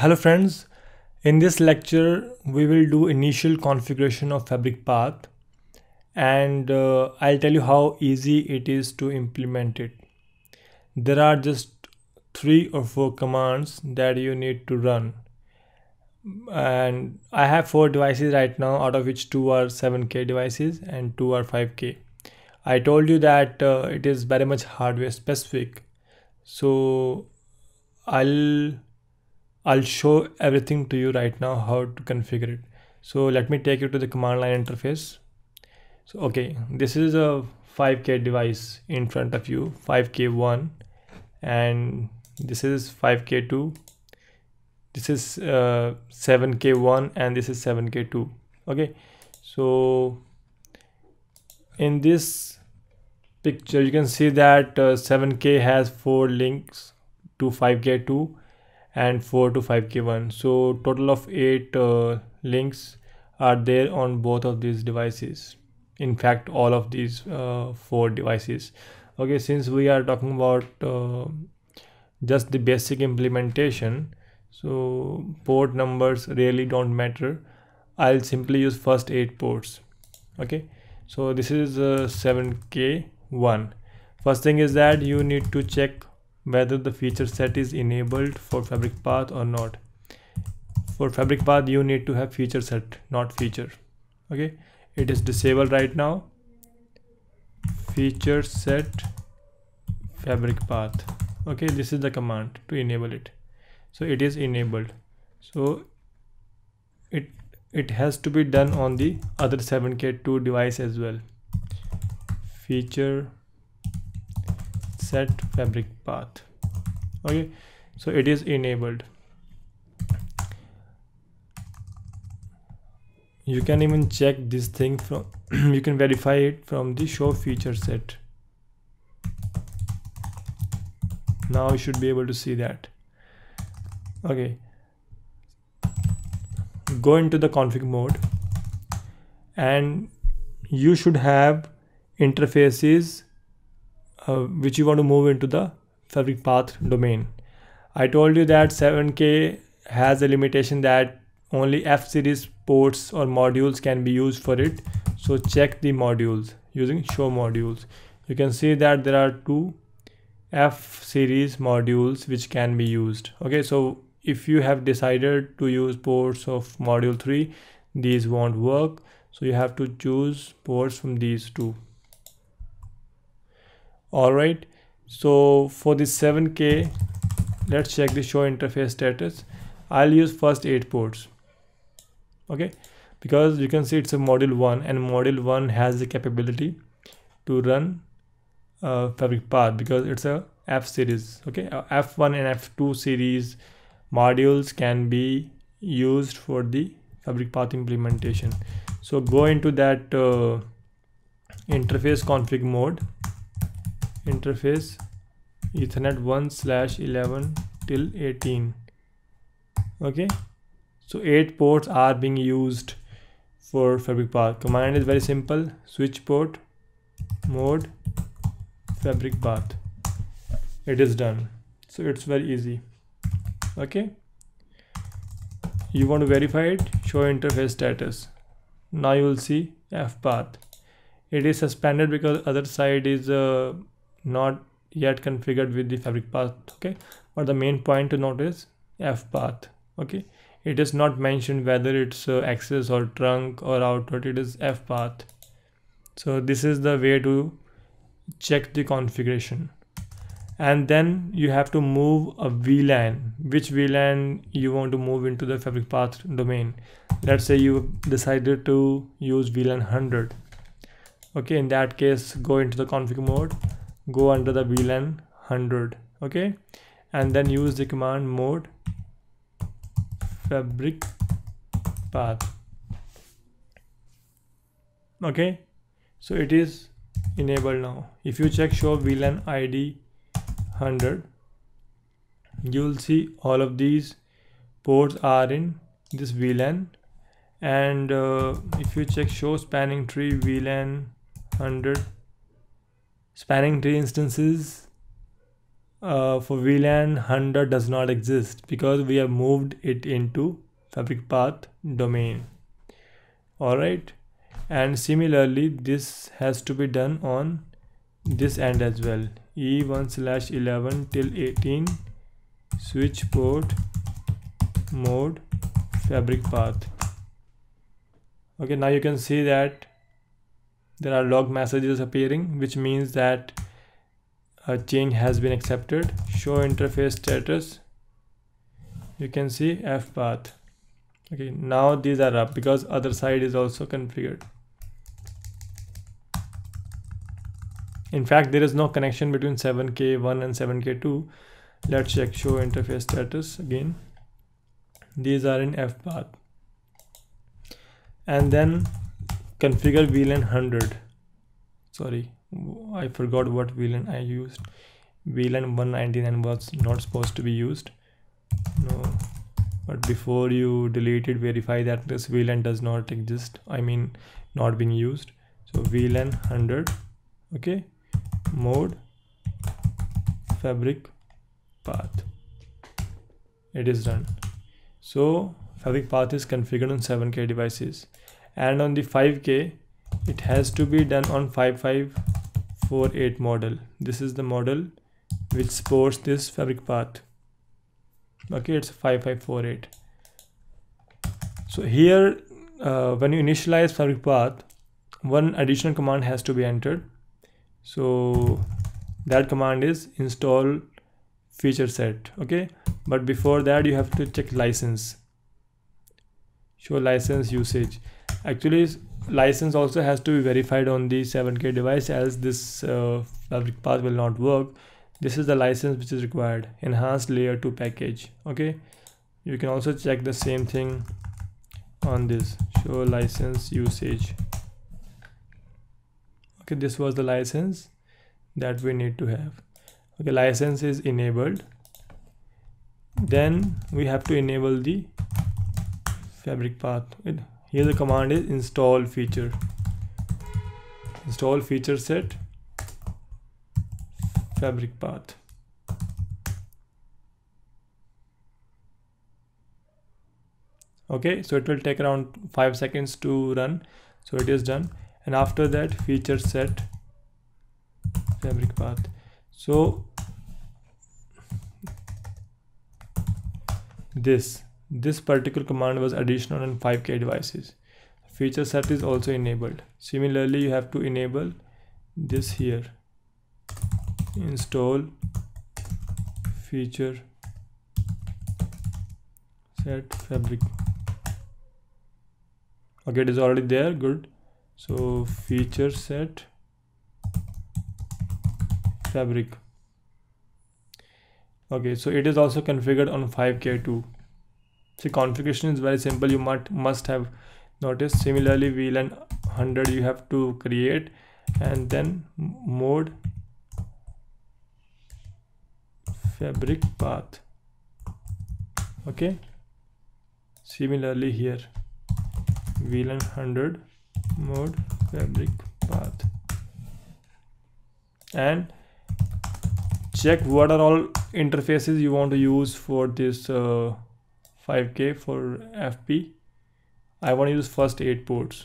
Hello friends, in this lecture we will do initial configuration of Fabric Path, and I'll tell you how easy it is to implement it. There are just 3 or 4 commands that you need to run, and I have 4 devices right now, out of which 2 are 7K devices and 2 are 5K. I told you that it is very much hardware specific, so I'll show everything to you right now how to configure it. So let me take you to the command line interface. So okay, this is a 5K device in front of you, 5K1, and this is 5K2. This is 7K1 and this is 7K2. Okay, so in this picture you can see that 7K has 4 links to 5K2 and 4 to 5K1, so total of 8 links are there on both of these devices, in fact all of these 4 devices. Okay, since we are talking about just the basic implementation, so port numbers really don't matter. I'll simply use first 8 ports. Okay, so this is 7K1. First thing is that you need to check whether the feature set is enabled for Fabric Path or not. For Fabric Path you need to have feature set, not feature. Okay, it is disabled right now. Feature set Fabric Path. Okay, this is the command to enable it. So it is enabled, so it has to be done on the other 7K2 device as well. Feature set Fabric Path. Okay, so it is enabled. You can even check this thing from you can verify it from the show feature set. Now you should be able to see that. Okay, go into the config mode, and you should have interfaces which you want to move into the Fabric Path domain. I told you that 7K has a limitation that only F series ports or modules can be used for it, so check the modules using show modules. You can see that there are 2 F series modules which can be used. Okay, so if you have decided to use ports of module 3, these won't work, so you have to choose ports from these 2. Alright, so for the 7K, let's check the show interface status. I'll use first 8 ports. Okay, because you can see it's a module 1, and module 1 has the capability to run Fabric Path because it's a F series. Okay, F1 and F2 series modules can be used for the Fabric Path implementation. So go into that interface config mode, interface ethernet 1/11 till 18. Okay, so 8 ports are being used for Fabric Path. Command is very simple: switch port mode Fabric Path. It is done, so it's very easy. Okay, you want to verify it, show interface status. Now you will see F path. It is suspended because other side is not yet configured with the Fabric Path. Okay, but the main point to note is F path. Okay, it is not mentioned whether it's access or trunk or output. It is F path. So this is the way to check the configuration. And then you have to move a VLAN, which VLAN you want to move into the Fabric Path domain. Let's say you decided to use VLAN 100. Okay, in that case, go into the config mode, go under the VLAN 100. Okay, and then use the command mode Fabric Path. Okay, so it is enabled now. If you check show VLAN ID 100, you will see all of these ports are in this VLAN, and if you check show spanning tree VLAN 100, spanning tree instances for VLAN 100 does not exist because we have moved it into Fabric Path domain. All right, and similarly this has to be done on this end as well. E1/11 till 18 switch port mode Fabric Path. Okay, now you can see that there are log messages appearing, which means that a change has been accepted. Show interface status, you can see F path. Okay, now these are up because other side is also configured. In fact, there is no connection between 7K1 and 7K2. Let's check show interface status again. These are in F path. And then configure VLAN 100. Sorry, I forgot what VLAN I used. VLAN 199 was not supposed to be used. No, but before you delete it, verify that this VLAN does not exist. I mean, not being used. So VLAN 100. Okay, mode Fabric Path. It is done. So Fabric Path is configured on 7K devices, and on the 5K it has to be done on 5548 model. This is the model which supports this Fabric Path. Okay, it's 5548. So here when you initialize Fabric Path, one additional command has to be entered. So that command is install feature set. Okay, but before that you have to check license. Show license usage. Actually license also has to be verified on the 7K device, else this Fabric Path will not work. This is the license which is required, enhanced layer 2 package. Okay, you can also check the same thing on this, show license usage. Okay, this was the license that we need to have. Okay, license is enabled. Then we have to enable the Fabric Path. Here the command is install feature set Fabric Path. Okay, so it will take around 5 seconds to run. So it is done. And after that, feature set Fabric Path. So this particular command was additional on 5K devices. Feature set is also enabled. Similarly, you have to enable this here, install feature set Fabric. Okay, it is already there. Good. So feature set Fabric. Okay, so it is also configured on 5K2. See, configuration is very simple. You must have noticed. Similarly, VLAN 100 you have to create, and then mode Fabric Path. Okay, similarly here VLAN 100 mode Fabric Path, and check what are all interfaces you want to use for this 5K for FP. I want to use first 8 ports,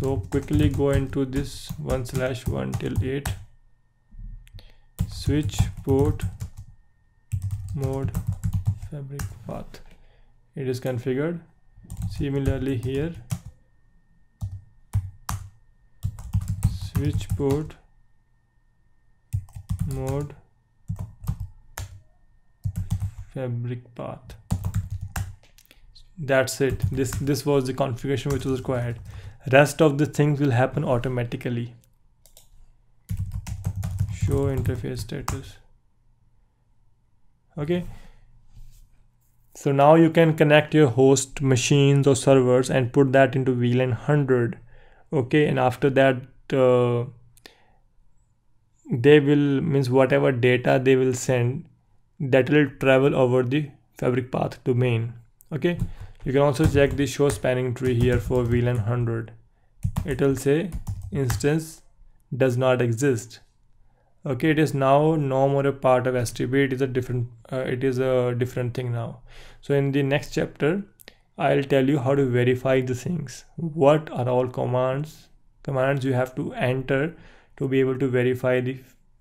so quickly go into this 1/1 till 8 switch port mode Fabric Path. It is configured. Similarly here switch port mode Fabric Path. That's it. This was the configuration which was required. Rest of the things will happen automatically. Show interface status. Okay, so now you can connect your host machines or servers and put that into VLAN 100. Okay, and after that they will, means whatever data they will send, that will travel over the Fabric Path domain. Okay, you can also check the show spanning tree here for VLAN 100. It will say instance does not exist. Okay, it is now no more a part of STP. It is a different thing now. So in the next chapter, I'll tell you how to verify the things. What are all commands you have to enter to be able to verify the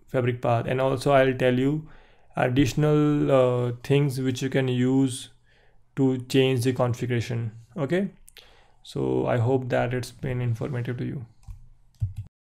fabric path, and also I'll tell you additional things which you can use to change the configuration. Okay, so I hope that it's been informative to you.